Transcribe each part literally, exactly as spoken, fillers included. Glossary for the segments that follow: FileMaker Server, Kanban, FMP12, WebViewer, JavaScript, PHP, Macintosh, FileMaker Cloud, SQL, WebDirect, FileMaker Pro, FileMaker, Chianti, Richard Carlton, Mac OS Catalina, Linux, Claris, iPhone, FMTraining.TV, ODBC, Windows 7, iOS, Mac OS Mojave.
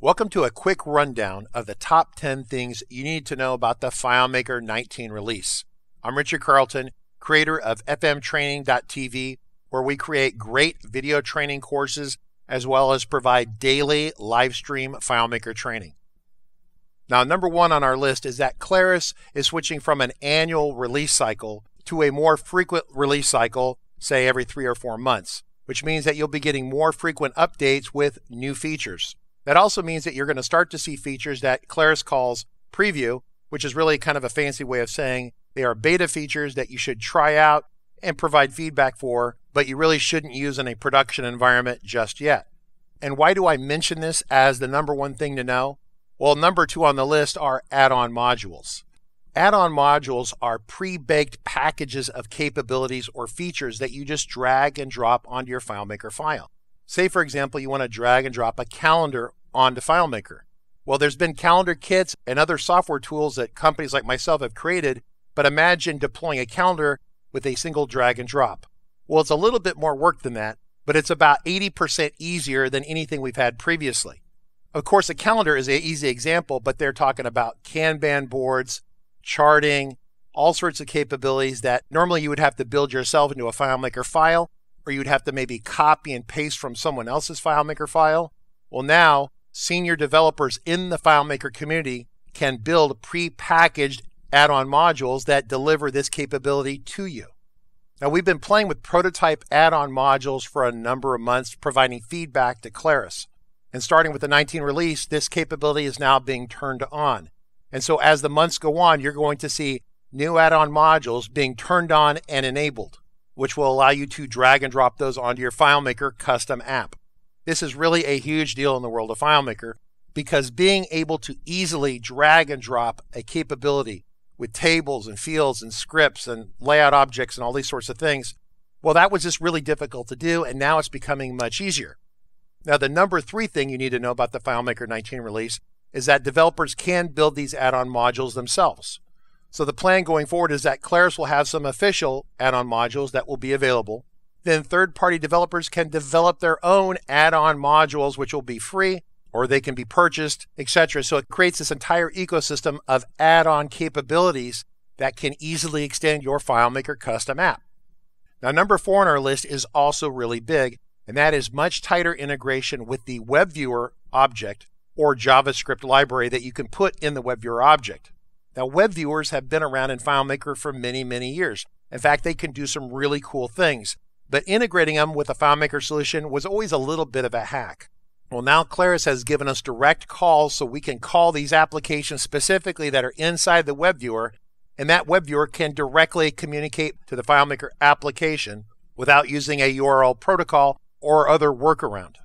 Welcome to a quick rundown of the top ten things you need to know about the FileMaker nineteen release. I'm Richard Carlton, creator of F M Training dot T V, where we create great video training courses as well as provide daily live stream FileMaker training. Now, number one on our list is that Claris is switching from an annual release cycle to a more frequent release cycle, say every three or four months, which means that you'll be getting more frequent updates with new features. That also means that you're going to start to see features that Claris calls preview, which is really kind of a fancy way of saying they are beta features that you should try out and provide feedback for, but you really shouldn't use in a production environment just yet. And why do I mention this as the number one thing to know? Well, number two on the list are add-on modules. Add-on modules are pre-baked packages of capabilities or features that you just drag and drop onto your FileMaker file. Say, for example, you want to drag and drop a calendar onto FileMaker. Well, there's been calendar kits and other software tools that companies like myself have created, but imagine deploying a calendar with a single drag and drop. Well, it's a little bit more work than that, but it's about eighty percent easier than anything we've had previously. Of course, a calendar is an easy example, but they're talking about Kanban boards, charting, all sorts of capabilities that normally you would have to build yourself into a FileMaker file, or you'd have to maybe copy and paste from someone else's FileMaker file. Well, now senior developers in the FileMaker community can build pre-packaged add-on modules that deliver this capability to you. Now, we've been playing with prototype add-on modules for a number of months, providing feedback to Claris. And starting with the nineteen release, this capability is now being turned on. And so as the months go on, you're going to see new add-on modules being turned on and enabled, which will allow you to drag and drop those onto your FileMaker custom app. This is really a huge deal in the world of FileMaker because being able to easily drag and drop a capability with tables and fields and scripts and layout objects and all these sorts of things, well, that was just really difficult to do, and now it's becoming much easier. Now, the number three thing you need to know about the FileMaker nineteen release is that developers can build these add-on modules themselves. So the plan going forward is that Claris will have some official add-on modules that will be available. Then third-party developers can develop their own add-on modules, which will be free, or they can be purchased, et cetera. So it creates this entire ecosystem of add-on capabilities that can easily extend your FileMaker custom app. Now, number four on our list is also really big, and that is much tighter integration with the WebViewer object or JavaScript library that you can put in the WebViewer object. Now, web viewers have been around in FileMaker for many, many years. In fact, they can do some really cool things, but integrating them with a FileMaker solution was always a little bit of a hack. Well, now Claris has given us direct calls so we can call these applications specifically that are inside the web viewer, and that web viewer can directly communicate to the FileMaker application without using a U R L protocol or other workaround.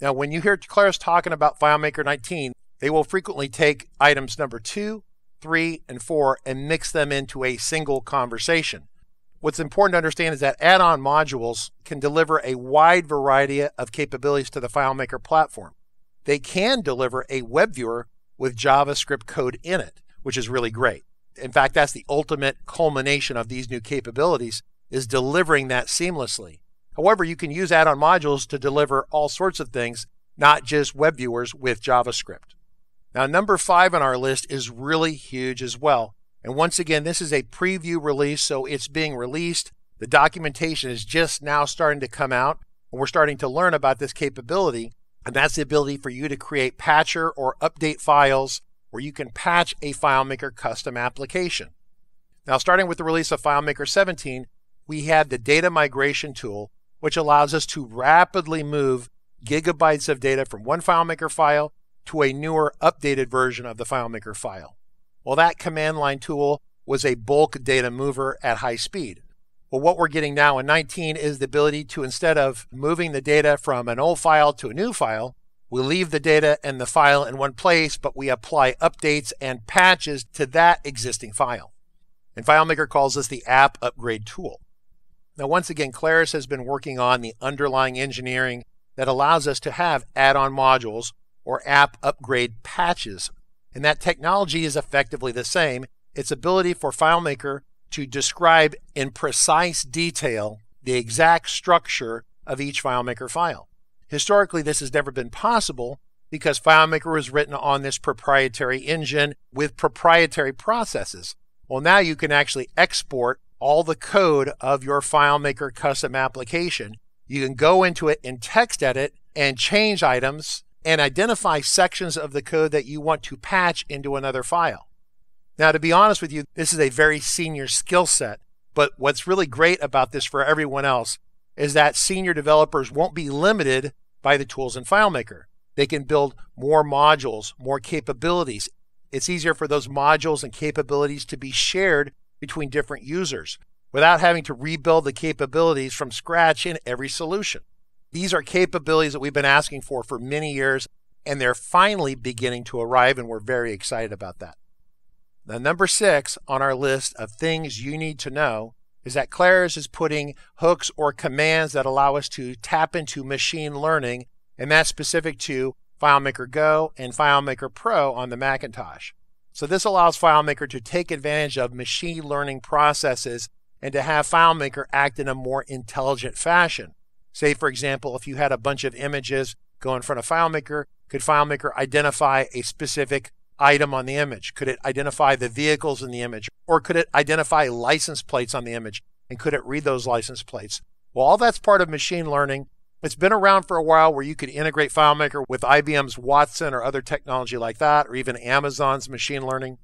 Now, when you hear Claris talking about FileMaker nineteen, they will frequently take items number two, three, and four and mix them into a single conversation. What's important to understand is that add-on modules can deliver a wide variety of capabilities to the FileMaker platform. They can deliver a web viewer with JavaScript code in it, which is really great. In fact, that's the ultimate culmination of these new capabilities, is delivering that seamlessly. However, you can use add-on modules to deliver all sorts of things, not just web viewers with JavaScript. Now, number five on our list is really huge as well. And once again, this is a preview release, so it's being released. The documentation is just now starting to come out, and we're starting to learn about this capability. And that's the ability for you to create patcher or update files where you can patch a FileMaker custom application. Now, starting with the release of FileMaker seventeen, we had the data migration tool, which allows us to rapidly move gigabytes of data from one FileMaker file to a newer updated version of the FileMaker file. Well, that command line tool was a bulk data mover at high speed. Well, what we're getting now in nineteen is the ability to, instead of moving the data from an old file to a new file, we leave the data and the file in one place, but we apply updates and patches to that existing file. And FileMaker calls this the app upgrade tool. Now, once again, Claris has been working on the underlying engineering that allows us to have add-on modules or app upgrade patches. And that technology is effectively the same. Its ability for FileMaker to describe in precise detail the exact structure of each FileMaker file. Historically, this has never been possible because FileMaker was written on this proprietary engine with proprietary processes. Well, now you can actually export all the code of your FileMaker custom application. You can go into it and text edit and change items and identify sections of the code that you want to patch into another file. Now, to be honest with you, this is a very senior skill set, but what's really great about this for everyone else is that senior developers won't be limited by the tools in FileMaker. They can build more modules, more capabilities. It's easier for those modules and capabilities to be shared between different users without having to rebuild the capabilities from scratch in every solution. These are capabilities that we've been asking for for many years, and they're finally beginning to arrive, and we're very excited about that. Now, number six on our list of things you need to know is that Claris is putting hooks or commands that allow us to tap into machine learning, and that's specific to FileMaker Go and FileMaker Pro on the Macintosh. So this allows FileMaker to take advantage of machine learning processes and to have FileMaker act in a more intelligent fashion. Say, for example, if you had a bunch of images go in front of FileMaker, could FileMaker identify a specific item on the image? Could it identify the vehicles in the image? Or could it identify license plates on the image? And could it read those license plates? Well, all that's part of machine learning. It's been around for a while where you could integrate FileMaker with I B M's Watson or other technology like that, or even Amazon's machine learning.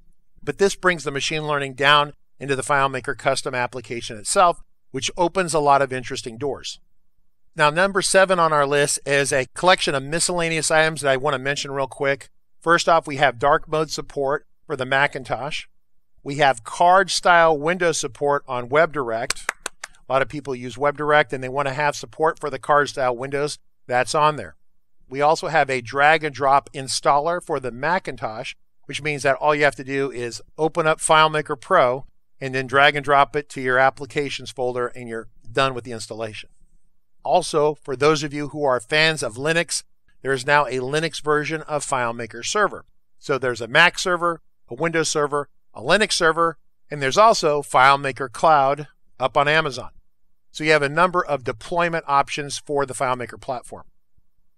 But this brings the machine learning down into the FileMaker custom application itself, which opens a lot of interesting doors. Now, number seven on our list is a collection of miscellaneous items that I want to mention real quick. First off, we have dark mode support for the Macintosh. We have card style window support on WebDirect. A lot of people use WebDirect and they want to have support for the card style windows. That's on there. We also have a drag and drop installer for the Macintosh, which means that all you have to do is open up FileMaker Pro and then drag and drop it to your applications folder and you're done with the installation. Also, for those of you who are fans of Linux, there is now a Linux version of FileMaker Server. So there's a Mac server, a Windows server, a Linux server, and there's also FileMaker Cloud up on Amazon. So you have a number of deployment options for the FileMaker platform.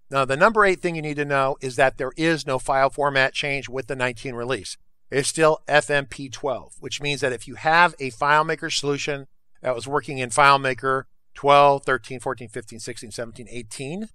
Now, the number eight thing you need to know is that there is no file format change with the nineteen release. It's still F M P twelve, which means that if you have a FileMaker solution that was working in FileMaker twelve, thirteen, fourteen, fifteen, sixteen, seventeen, eighteen,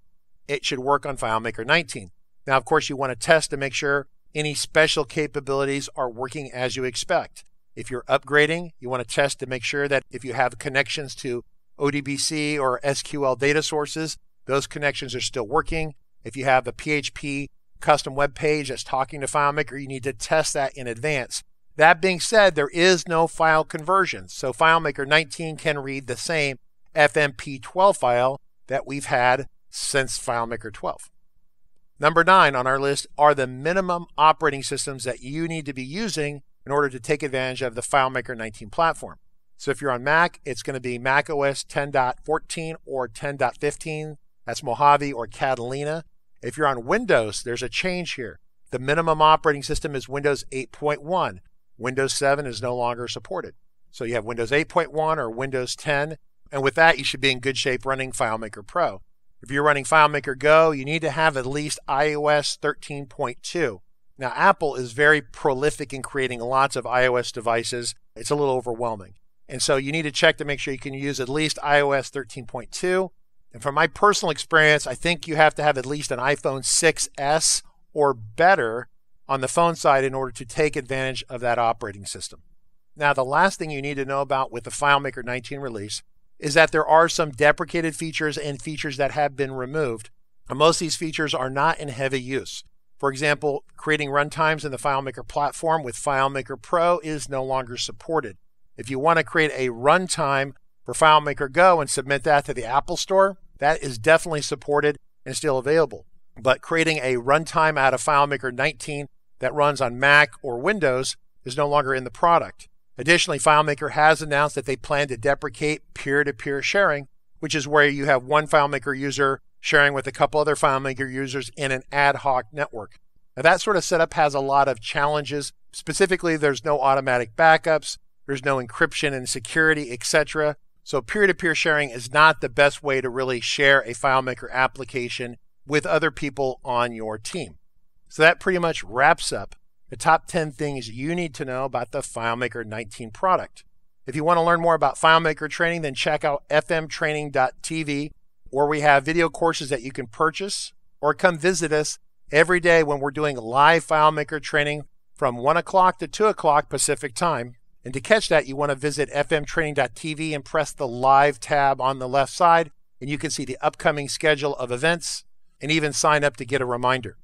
it should work on FileMaker nineteen. Now, of course, you want to test to make sure any special capabilities are working as you expect. If you're upgrading, you want to test to make sure that if you have connections to O D B C or S Q L data sources, those connections are still working. If you have a P H P custom web page that's talking to FileMaker, you need to test that in advance. That being said, there is no file conversion. So FileMaker nineteen can read the same F M P twelve file that we've had since FileMaker twelve. Number nine on our list are the minimum operating systems that you need to be using in order to take advantage of the FileMaker nineteen platform. So if you're on Mac, it's going to be Mac O S ten point fourteen or ten point fifteen. That's Mojave or Catalina. If you're on Windows, there's a change here. The minimum operating system is Windows eight point one. Windows seven is no longer supported. So you have Windows eight point one or Windows ten. And with that, you should be in good shape running FileMaker Pro. If you're running FileMaker Go, you need to have at least iOS thirteen point two. Now, Apple is very prolific in creating lots of iOS devices. It's a little overwhelming. And so you need to check to make sure you can use at least iOS thirteen point two. And from my personal experience, I think you have to have at least an iPhone six S or better on the phone side in order to take advantage of that operating system. Now, the last thing you need to know about with the FileMaker nineteen release is that there are some deprecated features and features that have been removed. And most of these features are not in heavy use. For example, creating runtimes in the FileMaker platform with FileMaker Pro is no longer supported. If you want to create a runtime for FileMaker Go and submit that to the Apple Store, that is definitely supported and still available. But creating a runtime out of FileMaker nineteen that runs on Mac or Windows is no longer in the product. Additionally, FileMaker has announced that they plan to deprecate peer-to-peer sharing, which is where you have one FileMaker user sharing with a couple other FileMaker users in an ad hoc network. Now, that sort of setup has a lot of challenges. Specifically, there's no automatic backups, there's no encryption and security, et cetera. So peer-to-peer sharing is not the best way to really share a FileMaker application with other people on your team. So that pretty much wraps up the top ten things you need to know about the FileMaker nineteen product. If you want to learn more about FileMaker training, then check out F M Training dot T V, where we have video courses that you can purchase, or come visit us every day when we're doing live FileMaker training from one o'clock to two o'clock Pacific time. And to catch that, you want to visit F M Training dot T V and press the live tab on the left side, and you can see the upcoming schedule of events and even sign up to get a reminder.